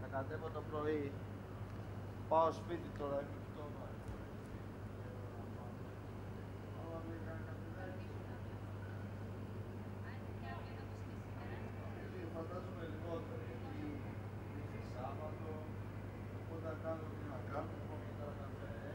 Θα κατέβω το πρωί. Πάω σπίτι τώρα. Φαντάζομαι λιγότερο γιατί είναι Σάββατο, οπότε κάνω τι να κάνω, μετά καφέ.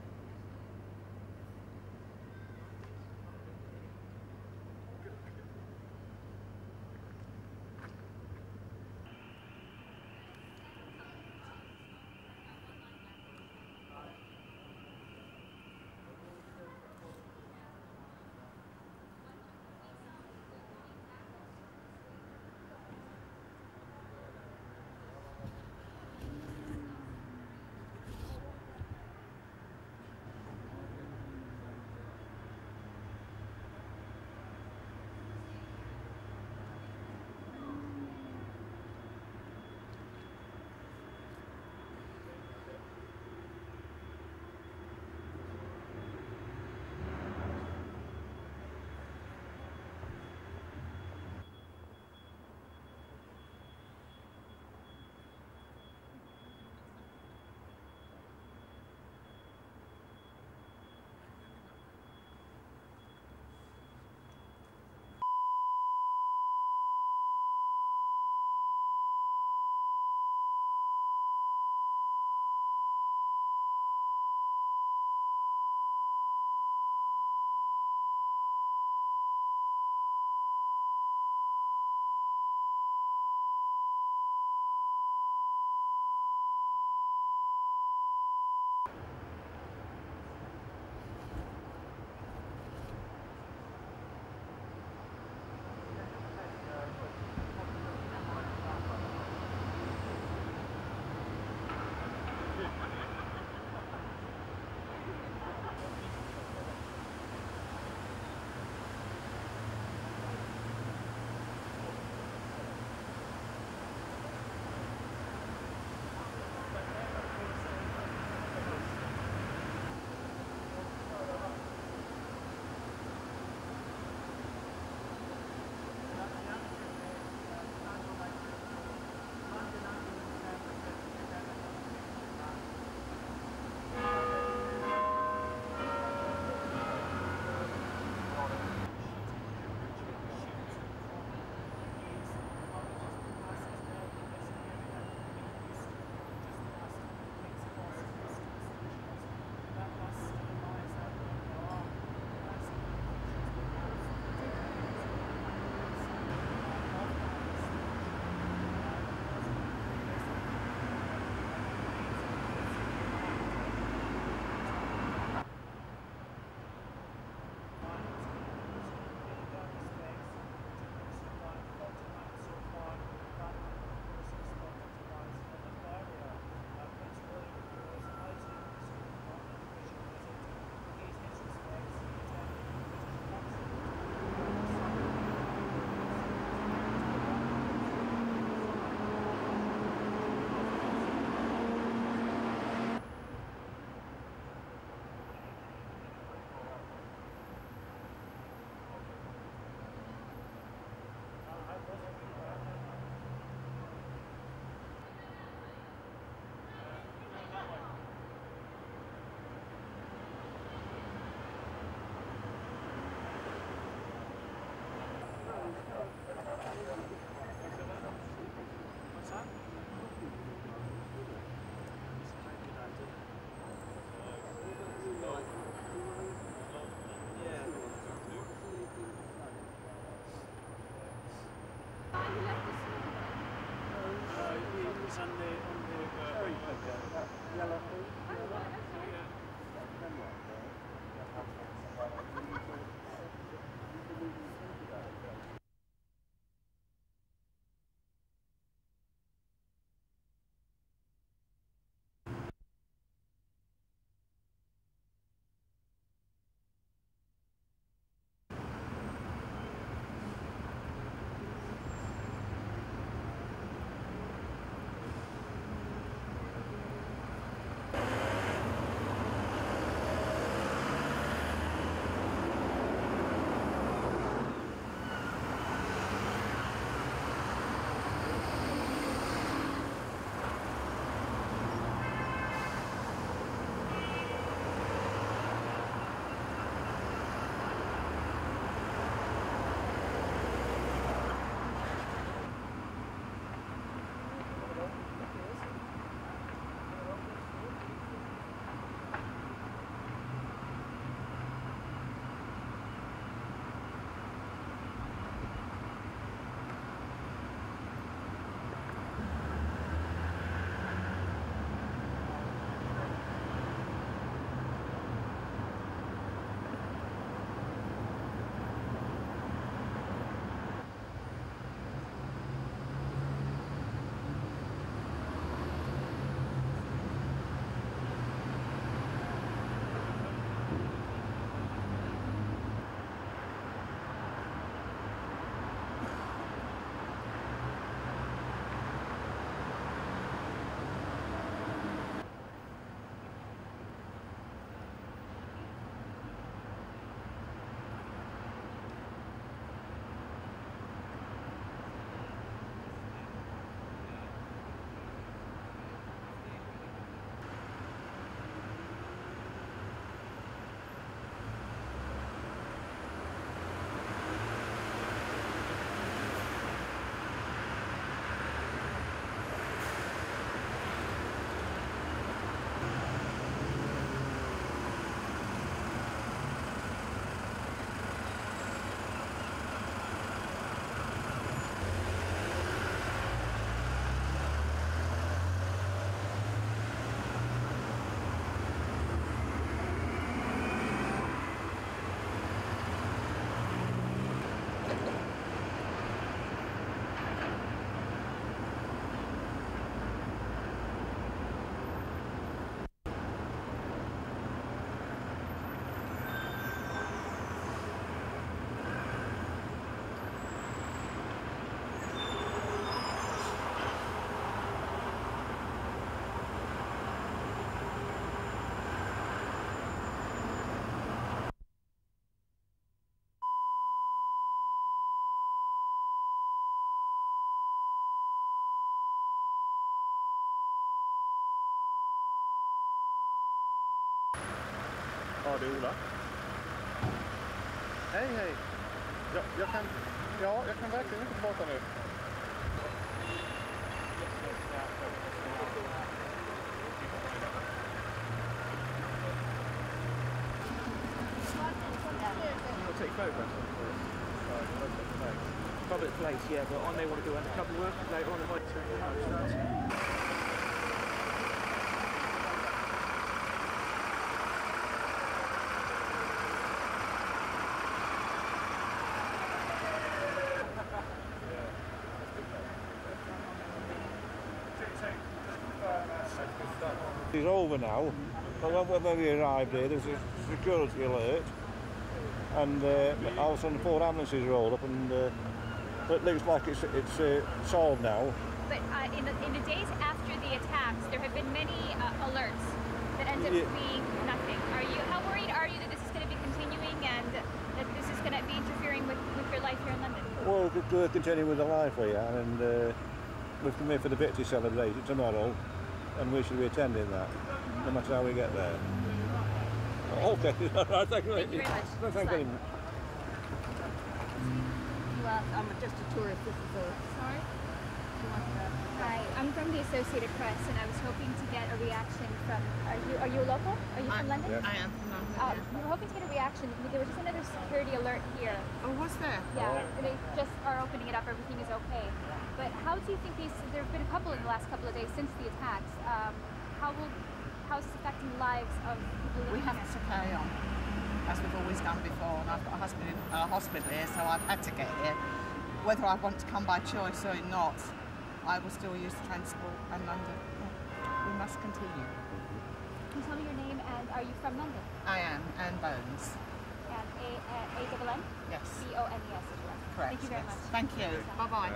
Ja, det är Ola. Hej, hej. Jag kan verkligen inte prata nu. Take photographs for us. Sorry, public place, yeah, but I may want to do undercover work later on in my turn. It's over now, but when we arrived here there was a security alert, and all of a sudden four ambulances rolled up, and it looks like it's solved now. But in the days after the attacks there have been many alerts that end up being nothing. How worried are you that this is going to be continuing and that this is going to be interfering with your life here in London? Well, we're continuing with the life we are, and we've come here for the victory celebration tomorrow, and we should be attending that, no matter how we get there. Okay, alright, thank you very much. No, thank you. Well, I'm just a tourist, this is a... Sorry? Hi, I'm from the Associated Press, and I was hoping to get a reaction from... Are you local? Are you from London? Yeah. I am from London, yeah. We were hoping to get a reaction. There was just another security alert here. Oh, what's that? Yeah, and they just are opening it up, everything is okay. But how do you think there have been a couple in the last couple of days since the attacks, how is it affecting the lives of people living? We have to carry on, as we've always done before, and I've got a husband in a hospital here, so I've had to get here. Whether I want to come by choice or not, I will still use transport in London. We must continue. Can you tell me your name, and are you from London? I am, Anne Bones. And A-double-N? Yes. B-O-N-E-S as well. Correct. Thank you very much. Thank you. Bye-bye.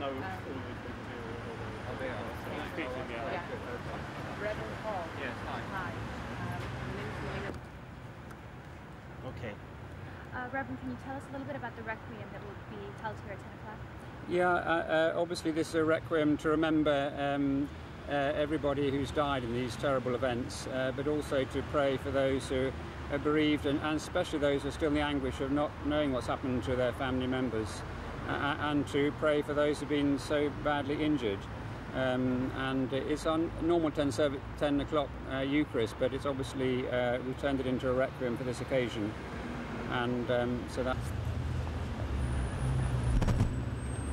know all those people here. Oh, they are. Yeah. Bretton Hall. Yes, hi. Hi. Okay. Reverend, can you tell us a little bit about the requiem that will be held here at 10 o'clock? Yeah, obviously this is a requiem to remember everybody who's died in these terrible events, but also to pray for those who are bereaved and especially those who are still in the anguish of not knowing what's happened to their family members, and to pray for those who've been so badly injured. And it's on normal 10 o'clock Eucharist, but it's obviously we've turned it into a requiem for this occasion, and so that's...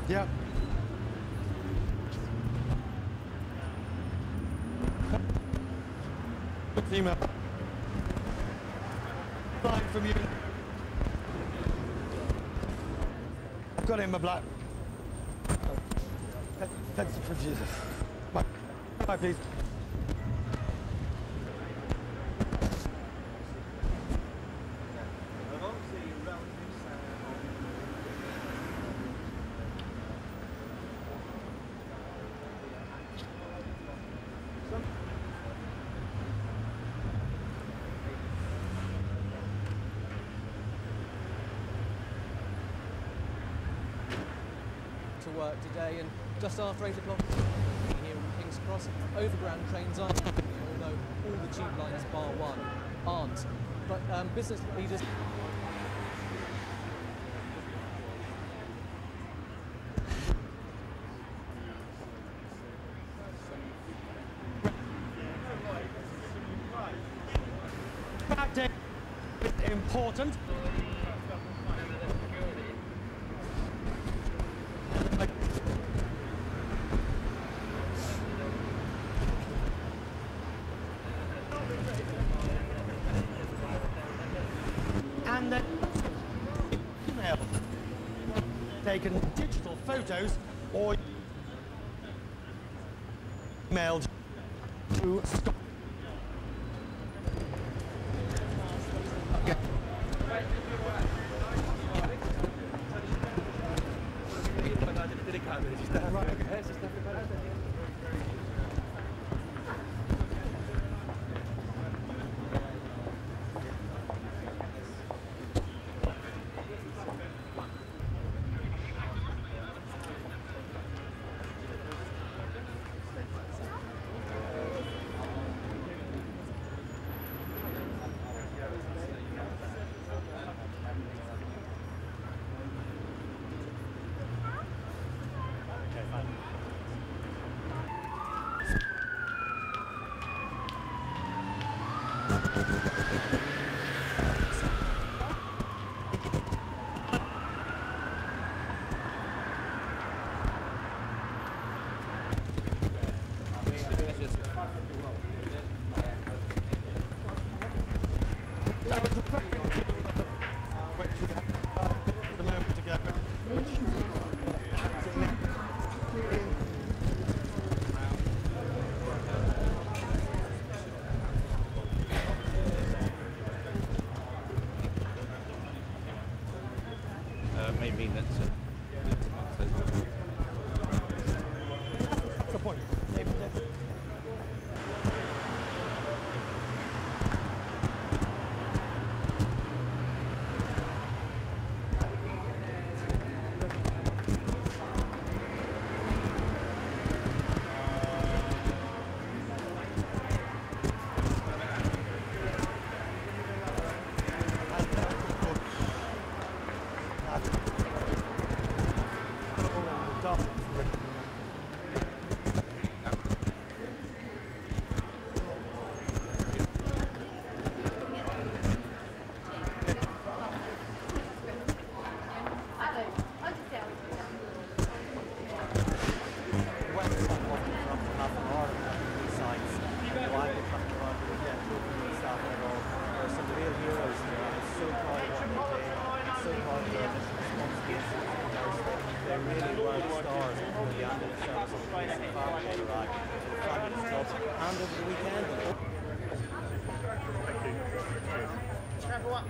Yeah. Female. Line from you. Got it in my black. Thanks for Jesus. Bye. Bye, please. To work today, and just after 8 o'clock here in King's Cross, overground trains aren't happening, although all the tube lines bar one aren't. But business leaders... That is important. Taken digital photos or emailed to Scott. Okay.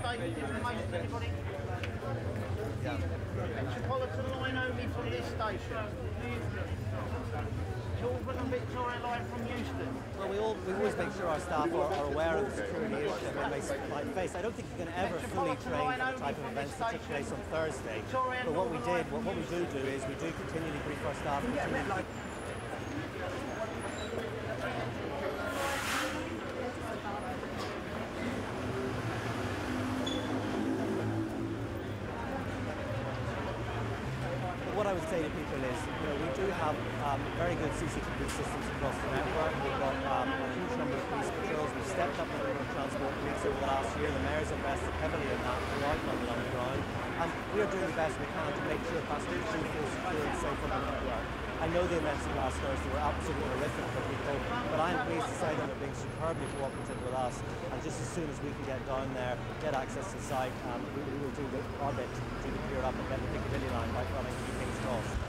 Thank you. Metropolitan line only from this station. Children and Victoria line from Euston. Well, we always make sure our staff are aware of the security issue when they face. I don't think you can ever fully train for the type of events that took place on Thursday. But what we did, what we do is we do continually brief our staff. What I would say to people is, you know, we do have very good CCTV systems across the network. We've got a huge number of police patrols. We've stepped up the number of transport police over the last year. The mayor's invested heavily in that throughout London Underground. And we are doing the best we can to make sure passengers feel secure and safe on the network. I know the events of last Thursday were absolutely horrific for people, but I am pleased to say that they're being superbly cooperative with us. And just as soon as we can get down there, get access to the site, we will do our bit to clear up and get the Piccadilly line back running through King's Cross.